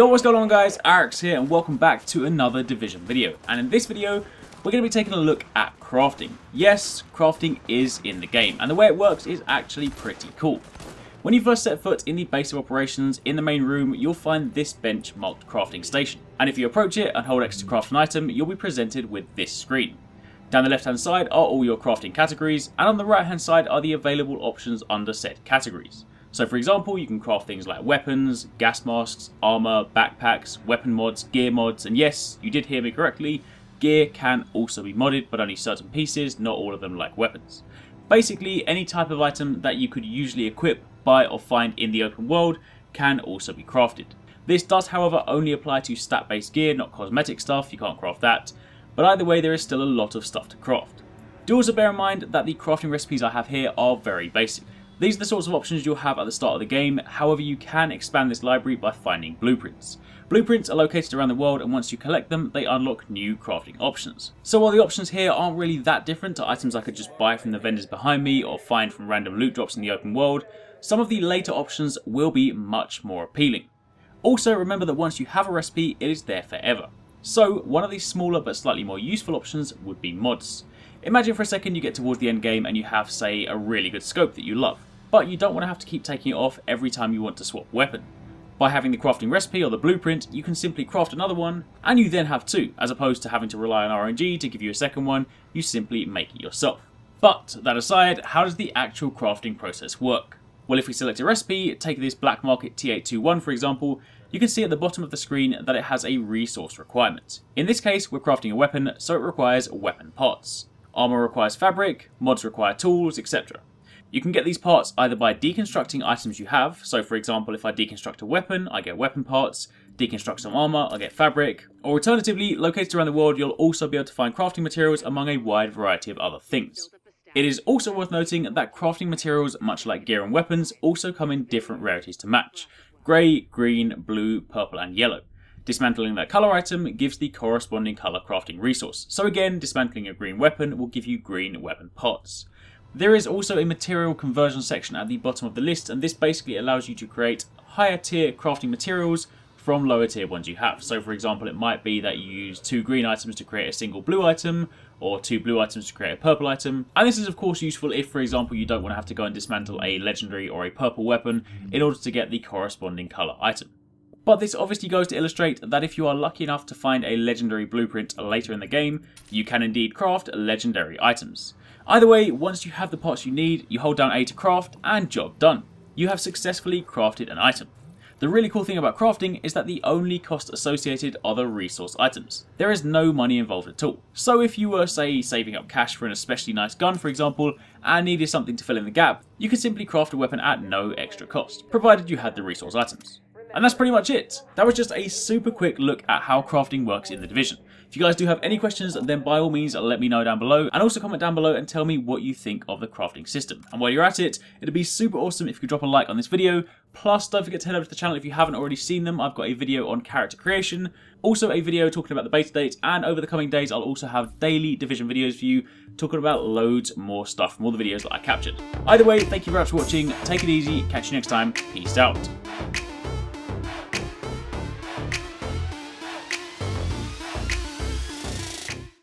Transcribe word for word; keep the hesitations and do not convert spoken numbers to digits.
Yo, what's going on guys, Arekkz here and welcome back to another Division video. And in this video, we're going to be taking a look at crafting. Yes, crafting is in the game and the way it works is actually pretty cool. When you first set foot in the base of operations in the main room, you'll find this bench marked crafting station. And if you approach it and hold X to craft an item, you'll be presented with this screen. Down the left hand side are all your crafting categories and on the right hand side are the available options under said categories. So for example, you can craft things like weapons, gas masks, armor, backpacks, weapon mods, gear mods, and yes, you did hear me correctly, gear can also be modded, but only certain pieces, not all of them like weapons. Basically, any type of item that you could usually equip, buy or find in the open world can also be crafted. This does however only apply to stat-based gear, not cosmetic stuff, you can't craft that, but either way there is still a lot of stuff to craft. Do also bear in mind that the crafting recipes I have here are very basic. These are the sorts of options you'll have at the start of the game, however you can expand this library by finding blueprints. Blueprints are located around the world and once you collect them, they unlock new crafting options. So while the options here aren't really that different to items I could just buy from the vendors behind me or find from random loot drops in the open world, some of the later options will be much more appealing. Also remember that once you have a recipe, it is there forever. So one of these smaller but slightly more useful options would be mods. Imagine for a second you get towards the end game and you have, say, a really good scope that you love, but you don't want to have to keep taking it off every time you want to swap weapon. By having the crafting recipe or the blueprint, you can simply craft another one, and you then have two, as opposed to having to rely on R N G to give you a second one, you simply make it yourself. But that aside, how does the actual crafting process work? Well, if we select a recipe, take this Black Market T eight two one for example, you can see at the bottom of the screen that it has a resource requirement. In this case, we're crafting a weapon, so it requires weapon parts. Armor requires fabric, mods require tools, et cetera. You can get these parts either by deconstructing items you have, so for example if I deconstruct a weapon, I get weapon parts, deconstruct some armor, I get fabric, or alternatively, located around the world you'll also be able to find crafting materials among a wide variety of other things. It is also worth noting that crafting materials, much like gear and weapons, also come in different rarities to match. Grey, green, blue, purple and yellow. Dismantling that colour item gives the corresponding colour crafting resource, so again dismantling a green weapon will give you green weapon parts. There is also a material conversion section at the bottom of the list and this basically allows you to create higher tier crafting materials from lower tier ones you have. So for example it might be that you use two green items to create a single blue item or two blue items to create a purple item, and this is of course useful if for example you don't want to have to go and dismantle a legendary or a purple weapon in order to get the corresponding colour item. But this obviously goes to illustrate that if you are lucky enough to find a legendary blueprint later in the game, you can indeed craft legendary items. Either way, once you have the parts you need, you hold down A to craft and job done. You have successfully crafted an item. The really cool thing about crafting is that the only cost associated are the resource items. There is no money involved at all. So if you were, say, saving up cash for an especially nice gun for example, and needed something to fill in the gap, you could simply craft a weapon at no extra cost, provided you had the resource items. And that's pretty much it. That was just a super quick look at how crafting works in the Division. If you guys do have any questions, then by all means let me know down below, and also comment down below and tell me what you think of the crafting system. And while you're at it, it'd be super awesome if you could drop a like on this video. Plus, don't forget to head over to the channel if you haven't already seen them. I've got a video on character creation, also a video talking about the beta date, and over the coming days I'll also have daily Division videos for you, talking about loads more stuff from all the videos that I captured. Either way, thank you very much for watching, take it easy, catch you next time, peace out.